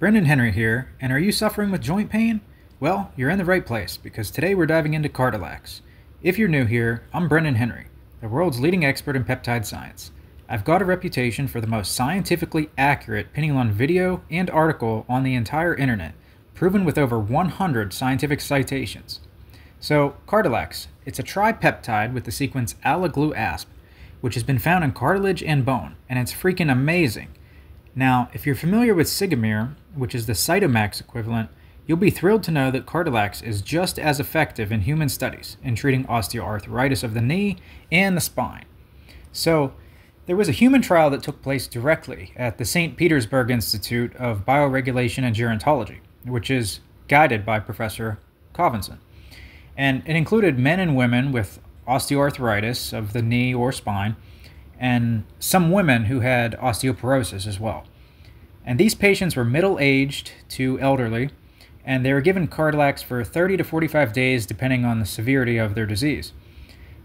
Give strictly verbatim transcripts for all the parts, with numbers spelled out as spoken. Brendan Henry here, and are you suffering with joint pain? Well, you're in the right place, because today we're diving into Cartalax. If you're new here, I'm Brendan Henry, the world's leading expert in peptide science. I've got a reputation for the most scientifically accurate Pinealon video and article on the entire internet, proven with over one hundred scientific citations. So, Cartalax, it's a tripeptide with the sequence alliglu-asp, which has been found in cartilage and bone, and it's freaking amazing. Now, if you're familiar with Sigamir, which is the Cytomax equivalent, you'll be thrilled to know that Cartalax is just as effective in human studies in treating osteoarthritis of the knee and the spine. So, there was a human trial that took place directly at the Saint Petersburg Institute of Bioregulation and Gerontology, which is guided by Professor Khavinson. And it included men and women with osteoarthritis of the knee or spine, and some women who had osteoporosis as well. And these patients were middle-aged to elderly, and they were given Cartalax for thirty to forty-five days depending on the severity of their disease.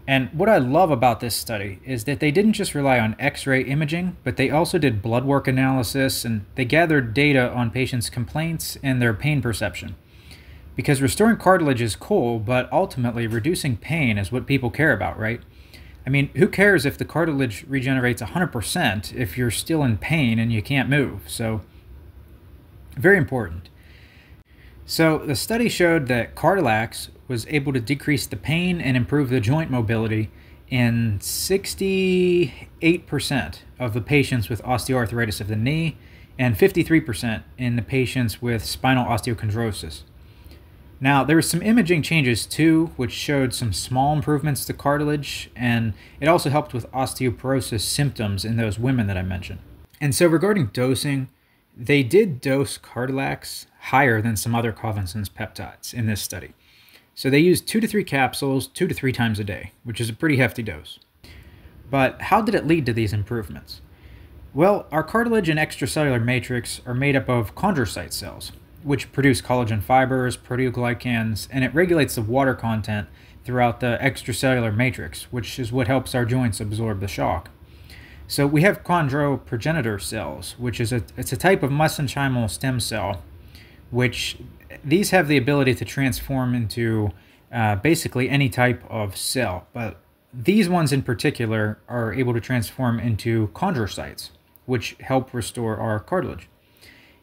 And what I love about this study is that they didn't just rely on x-ray imaging, but they also did blood work analysis, and they gathered data on patients' complaints and their pain perception. Because restoring cartilage is cool, but ultimately reducing pain is what people care about, right? I mean, who cares if the cartilage regenerates one hundred percent if you're still in pain and you can't move? So, very important. So, the study showed that Cartalax was able to decrease the pain and improve the joint mobility in sixty-eight percent of the patients with osteoarthritis of the knee and fifty-three percent in the patients with spinal osteochondrosis. Now, there were some imaging changes too, which showed some small improvements to cartilage, and it also helped with osteoporosis symptoms in those women that I mentioned. And so regarding dosing, they did dose Cartalax higher than some other Khavinson's peptides in this study. So they used two to three capsules two to three times a day, which is a pretty hefty dose. But how did it lead to these improvements? Well, our cartilage and extracellular matrix are made up of chondrocyte cells, which produce collagen fibers, proteoglycans, and it regulates the water content throughout the extracellular matrix, which is what helps our joints absorb the shock. So we have chondroprogenitor cells, which is a, it's a type of mesenchymal stem cell, which these have the ability to transform into uh, basically any type of cell, but these ones in particular are able to transform into chondrocytes, which help restore our cartilage.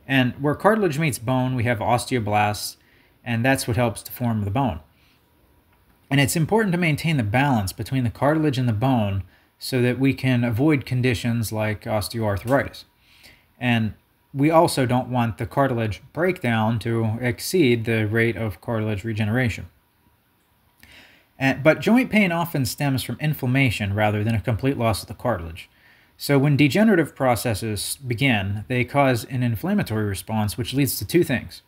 And where cartilage meets bone, we have osteoblasts, and that's what helps to form the bone. And it's important to maintain the balance between the cartilage and the bone so that we can avoid conditions like osteoarthritis. And we also don't want the cartilage breakdown to exceed the rate of cartilage regeneration. And, but joint pain often stems from inflammation rather than a complete loss of the cartilage. So when degenerative processes begin, they cause an inflammatory response, which leads to two things.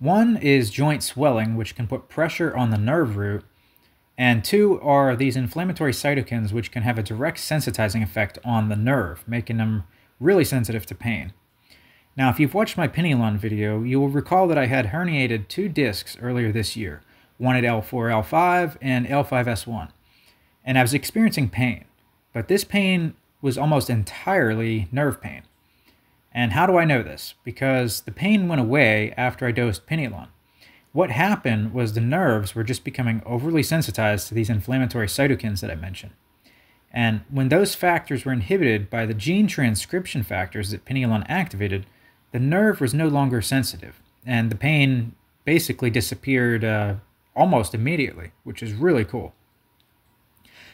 One is joint swelling, which can put pressure on the nerve root, and two are these inflammatory cytokines, which can have a direct sensitizing effect on the nerve, making them really sensitive to pain. Now, if you've watched my Pinealon video, you will recall that I had herniated two discs earlier this year, one at L four L five and L five S one, and I was experiencing pain, but this pain was almost entirely nerve pain. And how do I know this? Because the pain went away after I dosed Pinealon. What happened was the nerves were just becoming overly sensitized to these inflammatory cytokines that I mentioned. And when those factors were inhibited by the gene transcription factors that Pinealon activated, the nerve was no longer sensitive, and the pain basically disappeared uh, almost immediately, which is really cool.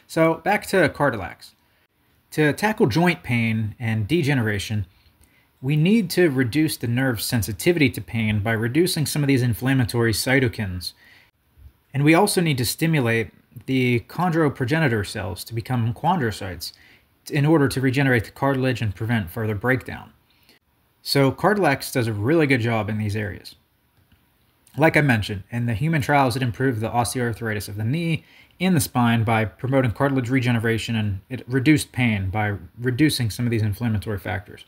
So back to Cartalax. To tackle joint pain and degeneration, we need to reduce the nerve's sensitivity to pain by reducing some of these inflammatory cytokines. And we also need to stimulate the chondroprogenitor cells to become chondrocytes in order to regenerate the cartilage and prevent further breakdown. So Cartalax does a really good job in these areas. Like I mentioned, in the human trials, it improved the osteoarthritis of the knee and the spine by promoting cartilage regeneration, and it reduced pain by reducing some of these inflammatory factors.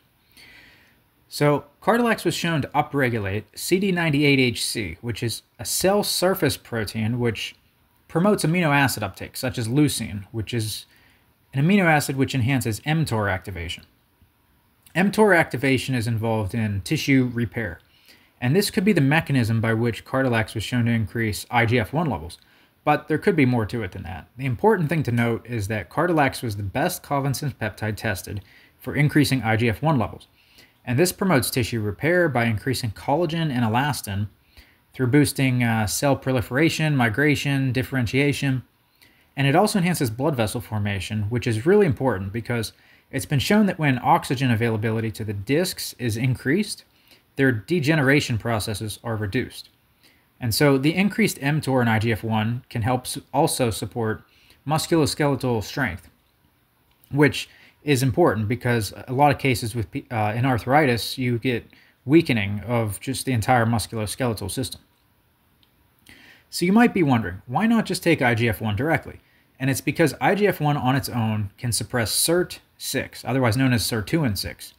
So Cartalax was shown to upregulate C D ninety-eight H C, which is a cell surface protein which promotes amino acid uptake, such as leucine, which is an amino acid which enhances mTOR activation. mTOR activation is involved in tissue repair, and this could be the mechanism by which Cartalax was shown to increase I G F one levels, but there could be more to it than that. The important thing to note is that Cartalax was the best Khavinson's peptide tested for increasing I G F one levels, and this promotes tissue repair by increasing collagen and elastin through boosting uh, cell proliferation, migration, differentiation, and it also enhances blood vessel formation, which is really important because it's been shown that when oxygen availability to the discs is increased, their degeneration processes are reduced. And so the increased mTOR and I G F one can help also support musculoskeletal strength, which is important because a lot of cases with uh, in arthritis, you get weakening of just the entire musculoskeletal system. So you might be wondering, why not just take I G F one directly? And it's because I G F one on its own can suppress SIRT six, otherwise known as sirtuin six.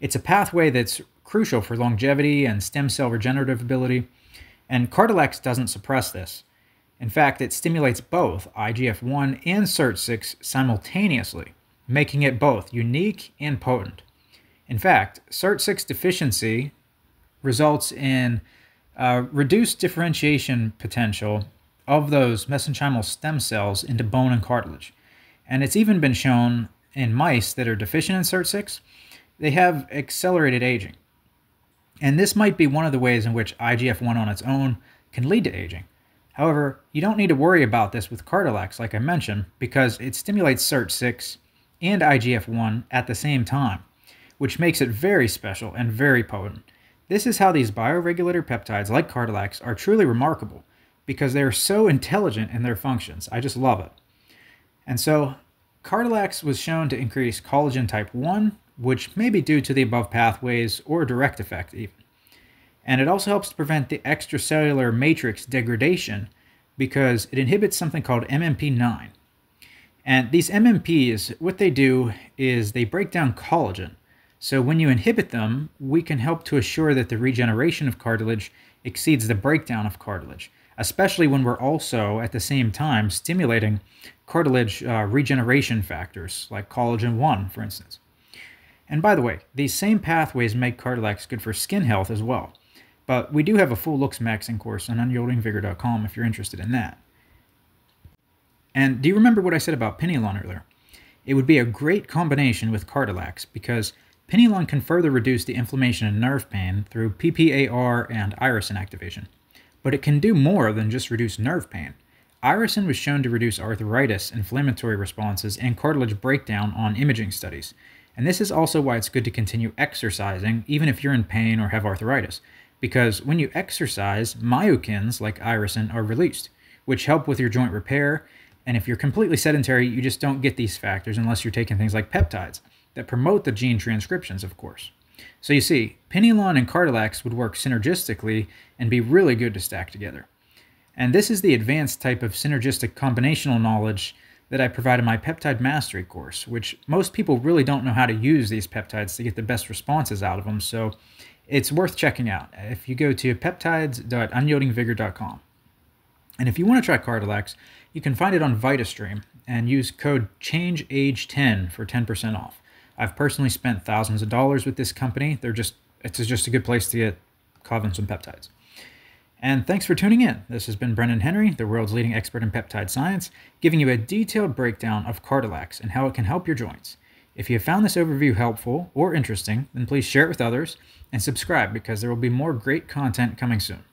It's a pathway that's crucial for longevity and stem cell regenerative ability, and Cartalax doesn't suppress this. In fact, it stimulates both I G F one and SIRT six simultaneously, making it both unique and potent. In fact, SIRT six deficiency results in uh, reduced differentiation potential of those mesenchymal stem cells into bone and cartilage. And it's even been shown in mice that are deficient in SIRT six, they have accelerated aging. And this might be one of the ways in which I G F one on its own can lead to aging. However, you don't need to worry about this with Cartalax, like I mentioned, because it stimulates SIRT six and I G F one at the same time, which makes it very special and very potent. This is how these bioregulator peptides like Cartalax are truly remarkable, because they're so intelligent in their functions. I just love it. And so Cartalax was shown to increase collagen type one, which may be due to the above pathways or direct effect even. And it also helps to prevent the extracellular matrix degradation because it inhibits something called M M P nine. And these M M Ps, what they do is they break down collagen. So when you inhibit them, we can help to assure that the regeneration of cartilage exceeds the breakdown of cartilage, especially when we're also at the same time stimulating cartilage uh, regeneration factors like collagen one, for instance. And by the way, these same pathways make Cartalax good for skin health as well. But we do have a full looks maxing course on unyielding vigor dot com if you're interested in that. And do you remember what I said about Pinealon earlier? It would be a great combination with Cartalax because Pinealon can further reduce the inflammation and nerve pain through P P A R and irisin activation. But it can do more than just reduce nerve pain. Irisin was shown to reduce arthritis, inflammatory responses, and cartilage breakdown on imaging studies. And this is also why it's good to continue exercising, even if you're in pain or have arthritis, because when you exercise, myokines like irisin are released, which help with your joint repair. And if you're completely sedentary, you just don't get these factors unless you're taking things like peptides that promote the gene transcriptions, of course. So you see, Pinealon and Cartalax would work synergistically and be really good to stack together. And this is the advanced type of synergistic combinational knowledge that I provide in my Peptide Mastery course, which most people really don't know how to use these peptides to get the best responses out of them, so it's worth checking out if you go to peptides dot unyielding vigor dot com. And if you want to try Cartalax, you can find it on Vitastream and use code change age ten for ten percent off. I've personally spent thousands of dollars with this company. They're just, it's just a good place to get Khavinson peptides. And thanks for tuning in. This has been Brendan Henry, the world's leading expert in peptide science, giving you a detailed breakdown of Cartalax and how it can help your joints. If you have found this overview helpful or interesting, then please share it with others and subscribe because there will be more great content coming soon.